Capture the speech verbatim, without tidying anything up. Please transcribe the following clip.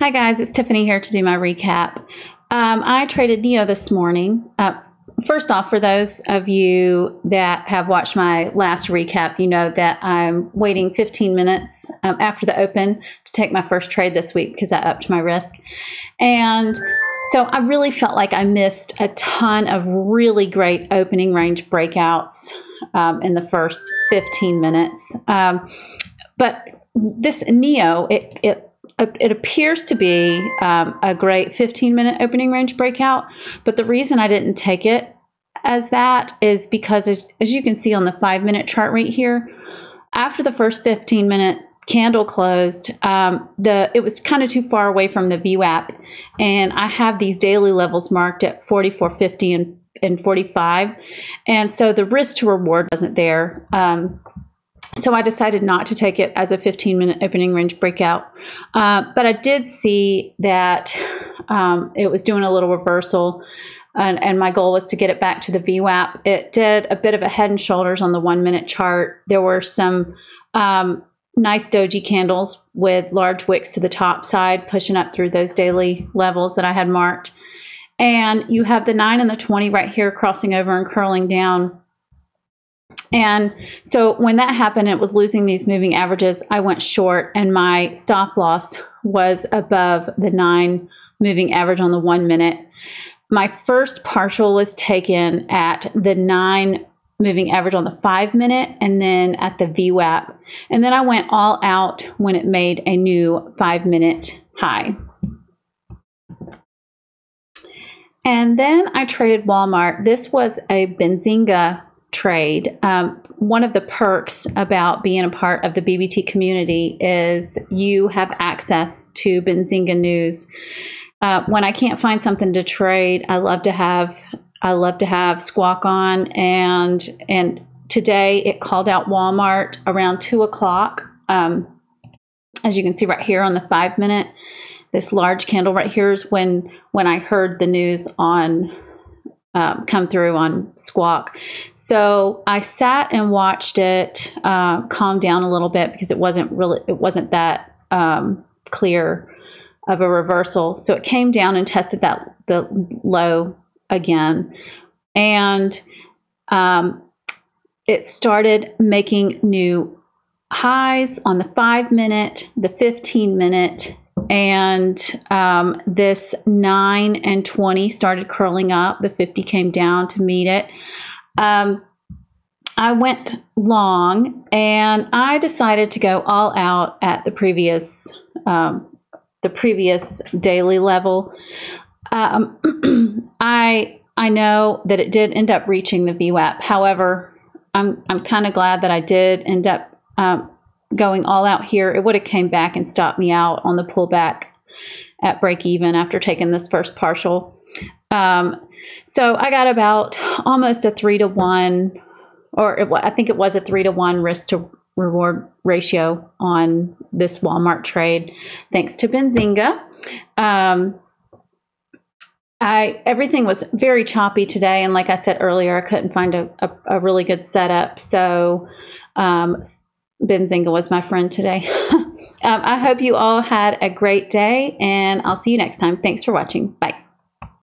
Hi guys, it's Tiffany here to do my recap. Um, I traded N I O this morning. Uh, first off, for those of you that have watched my last recap, you know that I'm waiting fifteen minutes um, after the open to take my first trade this week because I upped my risk. And so I really felt like I missed a ton of really great opening range breakouts um, in the first fifteen minutes. Um, but this N I O, it, it It appears to be um, a great fifteen minute opening range breakout, but the reason I didn't take it as that is because as, as you can see on the five minute chart right here, after the first fifteen minute candle closed, um, the it was kind of too far away from the V WAP, and I have these daily levels marked at forty-four fifty and, and forty-five, and so the risk to reward wasn't there. Um, So I decided not to take it as a fifteen minute opening range breakout. Uh, but I did see that um, it was doing a little reversal, and, and my goal was to get it back to the V WAP. It did a bit of a head and shoulders on the one minute chart. There were some um, nice doji candles with large wicks to the top side, pushing up through those daily levels that I had marked. And you have the nine and the twenty right here crossing over and curling down. And so when that happened, it was losing these moving averages. I went short, and my stop loss was above the nine moving average on the one minute. My first partial was taken at the nine moving average on the five minute and then at the V WAP. And then I went all out when it made a new five minute high. And then I traded Walmart. This was a Benzinga trade. Um, one of the perks about being a part of the B B T community is you have access to Benzinga news. Uh, when I can't find something to trade, I love to have I love to have Squawk on, and and today it called out Walmart around two o'clock. Um, as you can see right here on the five minute, this large candle right here is when when I heard the news on. Um, come through on Squawk. So I sat and watched it uh, calm down a little bit because it wasn't really it wasn't that um, clear of a reversal. So it came down and tested that the low again, and um, it started making new highs on the five minute, the fifteen minute, and um, this nine and twenty started curling up. The fifty came down to meet it. Um, I went long, and I decided to go all out at the previous um, the previous daily level. Um, I I know that it did end up reaching the V WAP. However, I'm I'm kind of glad that I did end up. Um, going all out here. It would have came back and stopped me out on the pullback at break even after taking this first partial. Um, so I got about almost a three to one, or it, I think it was a three to one risk to reward ratio on this Walmart trade, thanks to Benzinga. Um, I, everything was very choppy today, and like I said earlier, I couldn't find a, a, a really good setup. So, um, Benzinga was my friend today. um, I hope you all had a great day, and I'll see you next time. Thanks for watching. Bye.